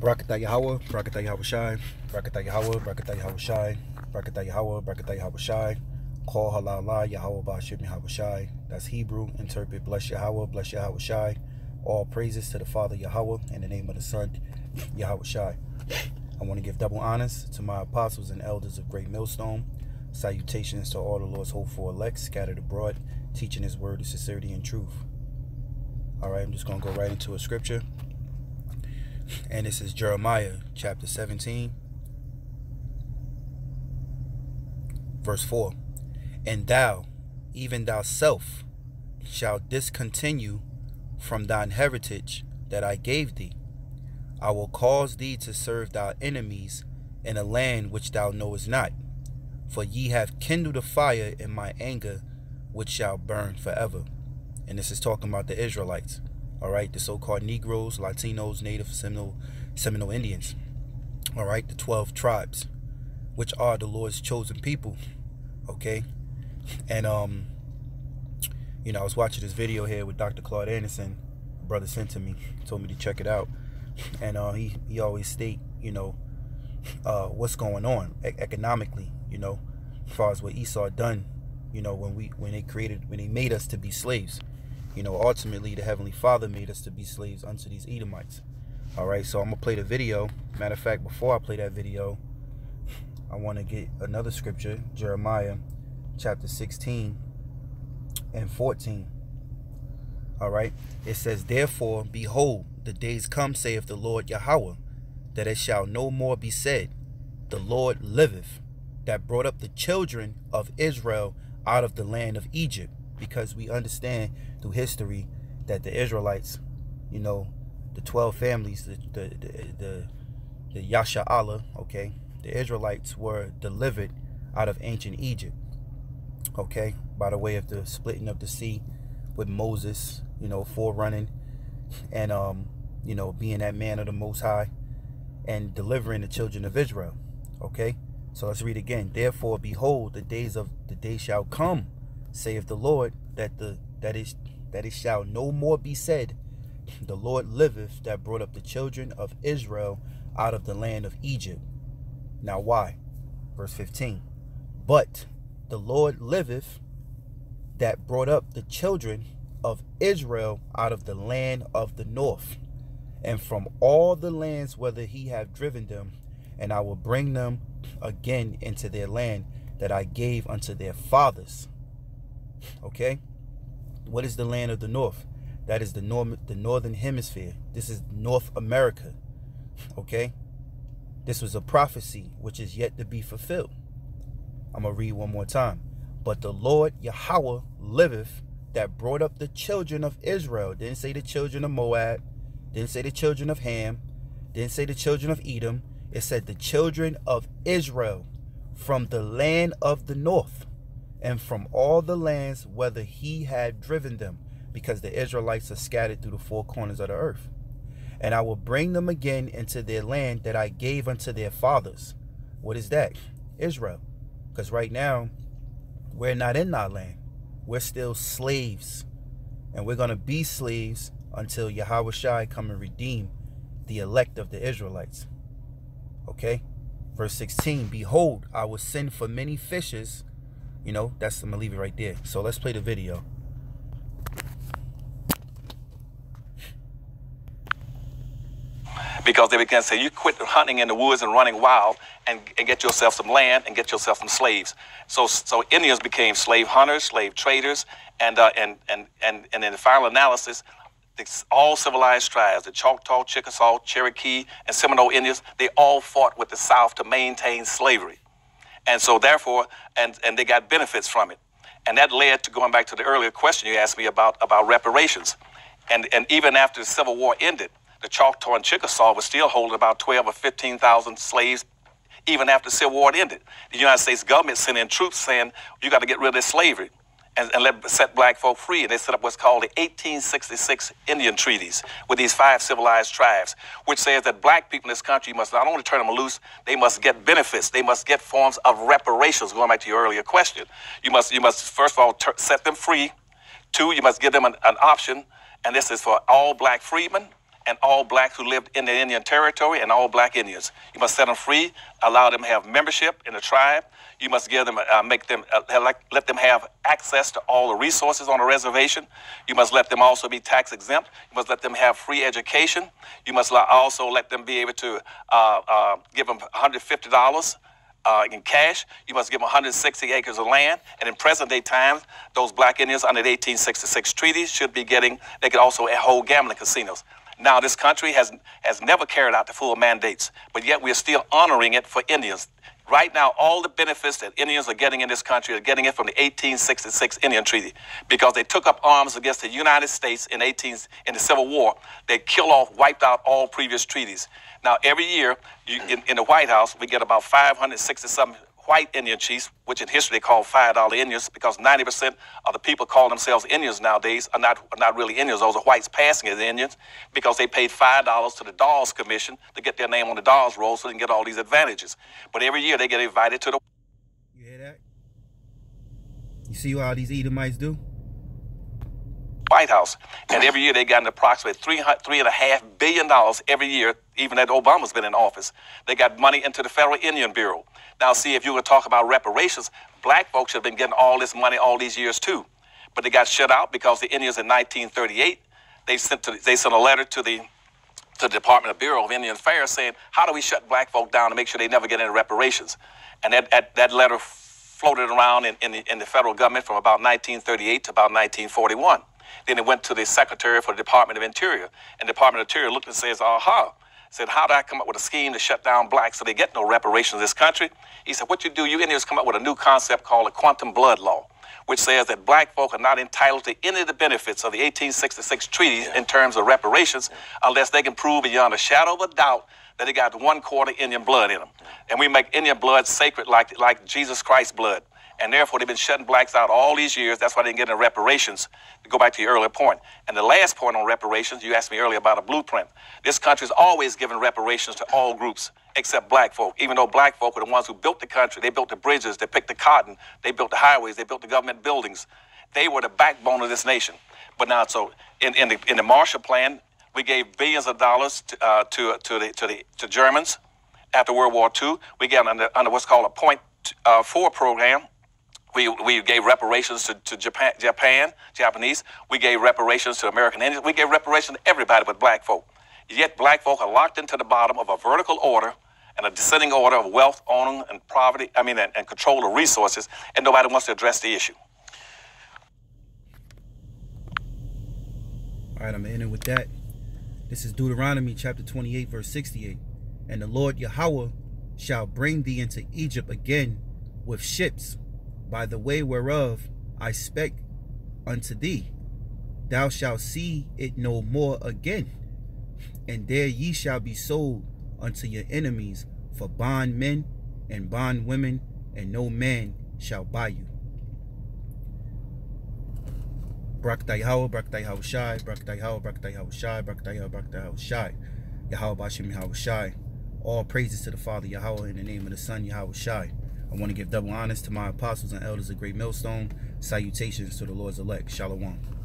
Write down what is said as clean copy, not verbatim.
Brakday Hawa, Brakday Yahawashai, Brakday Hawa, Brakday Yahawashai, Brakday Hawa, Brakday Yahawashai, Call Halala, Yahweh Bashim Yahawashai. That's Hebrew. Interpret, bless Yahweh, bless Yahawashai. All praises to the Father Yahweh in the name of the Son Yahawashai. I want to give double honors to my apostles and elders of Great Millstone. Salutations to all the Lord's hopeful elect scattered abroad, teaching his word in sincerity and truth. Alright, I'm just going to go right into a scripture. And this is Jeremiah chapter 17, verse 4. And thou, even thyself, shalt discontinue from thine heritage that I gave thee. I will cause thee to serve thy enemies in a land which thou knowest not. For ye have kindled a fire in my anger, which shall burn forever. And this is talking about the Israelites. All right, the so-called Negroes, Latinos, Native Seminole Indians. All right, the 12 tribes, which are the Lord's chosen people. Okay, and you know, I was watching this video here with Dr. Claude Anderson. Brother sent to me, told me to check it out, and he always state, you know, what's going on economically, you know, as far as what Esau done, you know, when they made us to be slaves. You know, ultimately, the Heavenly Father made us to be slaves unto these Edomites. All right, so I'm going to play the video. Matter of fact, before I play that video, I want to get another scripture, Jeremiah chapter 16 and 14. All right, it says, therefore, behold, the days come, saith the Lord Yahweh, that it shall no more be said, the Lord liveth, that brought up the children of Israel out of the land of Egypt. Because we understand through history that the Israelites, you know, the 12 families, the Yasha Allah, okay, the Israelites were delivered out of ancient Egypt, okay, by the way of the splitting of the sea with Moses, you know, forerunning and, you know, being that man of the Most High and delivering the children of Israel, okay. So let's read again. Therefore, behold, the day shall come, saith the Lord, that it shall no more be said, the Lord liveth, that brought up the children of Israel out of the land of Egypt. Now why? Verse 15. But the Lord liveth, that brought up the children of Israel out of the land of the north, and from all the lands whither he have driven them, and I will bring them again into their land that I gave unto their fathers. Okay, what is the land of the north? That is the northern hemisphere. This is North America. Okay, this was a prophecy which is yet to be fulfilled. I'm gonna read one more time. But the Lord Yahweh liveth, that brought up the children of Israel. Didn't say the children of Moab, didn't say the children of Ham, didn't say the children of Edom. It said the children of Israel from the land of the north, and from all the lands whether he had driven them, because the Israelites are scattered through the four corners of the earth. And I will bring them again into their land that I gave unto their fathers. What is that? Israel. Because right now, we're not in our land. We're still slaves. And we're going to be slaves until Yahawashi come and redeem the elect of the Israelites. Okay? Verse 16. Behold, I will send for many fishes. You know, that's, I'm going to leave it right there. So let's play the video. Because they began to say, you quit hunting in the woods and running wild and get yourself some land and get yourself some slaves. So Indians became slave hunters, slave traders, and in the final analysis, all civilized tribes, the Choctaw, Chickasaw, Cherokee, and Seminole Indians, they all fought with the South to maintain slavery. And so therefore, and they got benefits from it. And that led to, going back to the earlier question you asked me about reparations. And even after the Civil War ended, the Choctaw and Chickasaw were still holding about 12 or 15,000 slaves even after the Civil War ended. The United States government sent in troops saying, you got to get rid of this slavery and set black folk free. And they set up what's called the 1866 Indian Treaties with these 5 civilized tribes, which says that black people in this country must not only turn them loose, they must get benefits, they must get forms of reparations. Going back to your earlier question, you must first of all set them free. 2, you must give them an option, and this is for all black freedmen. and all blacks who lived in the Indian Territory and all black Indians. You must set them free, allow them to have membership in the tribe. You must give them, let them have access to all the resources on the reservation. You must let them also be tax exempt. You must let them have free education. You must also let them be able to give them $150 in cash. You must give them 160 acres of land. And in present day times, those black Indians under the 1866 treaty should be getting, they could also hold gambling casinos. Now, this country has never carried out the full mandates, but yet we are still honoring it for Indians. Right now, all the benefits that Indians are getting in this country are getting it from the 1866 Indian Treaty, because they took up arms against the United States in the Civil War. They wiped out all previous treaties. Now, every year in the White House, we get about 560-something white Indian chiefs, which in history they call $5 Indians, because 90% of the people call themselves Indians nowadays are not really Indians. Those are whites passing as Indians because they paid $5 to the Dawes Commission to get their name on the Dawes roll so they can get all these advantages. But every year they get invited to the... You hear that? You see what all these Edomites do? White House. And every year they got an approximate $3.5 billion every year, even that Obama's been in office. They got money into the Federal Indian Bureau. Now, see, if you were talking about reparations, black folks should have been getting all this money all these years too. But they got shut out because the Indians in 1938, they sent a letter to the Department of Bureau of Indian Affairs saying, how do we shut black folk down to make sure they never get any reparations? And that letter floated around in the federal government from about 1938 to about 1941. Then it went to the Secretary for the Department of Interior, and the Department of Interior looked and says, aha, said, how did I come up with a scheme to shut down blacks so they get no reparations in this country? He said, what you do, you Indians come up with a new concept called a quantum blood law, which says that black folk are not entitled to any of the benefits of the 1866 treaty in terms of reparations unless they can prove beyond a shadow of a doubt that they got 1/4 Indian blood in them. And we make Indian blood sacred like Jesus Christ's blood. And therefore, they've been shutting blacks out all these years. That's why they didn't get any reparations, to go back to your earlier point. And the last point on reparations, you asked me earlier about a blueprint. This country's always given reparations to all groups except black folk, even though black folk were the ones who built the country. They built the bridges, they picked the cotton, they built the highways, they built the government buildings. They were the backbone of this nation. But now, so in the Marshall Plan, we gave billions of dollars to Germans after World War II. We got under what's called a Point Four program. We gave reparations to Japanese. We gave reparations to American Indians. We gave reparations to everybody but black folk. Yet black folk are locked into the bottom of a vertical order and a descending order of wealth, owning, and poverty, and control of resources, and nobody wants to address the issue. All right, I'm going to end it with that. This is Deuteronomy chapter 28, verse 68. And the Lord Yahweh shall bring thee into Egypt again with ships, by the way whereof I spake unto thee. Thou shalt see it no more again, and there ye shall be sold unto your enemies for bondmen and bondwomen, and no man shall buy you. Brakday Hawa, Brakday How Shai, Brakday Hawa, Brakday How Shai, Brakday Hawa, Brakday How Shai, Yahweh Bashim Yahweh Shai. All praises to the Father Yahweh in the name of the Son Yahweh Shai. I want to give double honors to my apostles and elders of Great Millstone. Salutations to the Lord's elect. Shalom.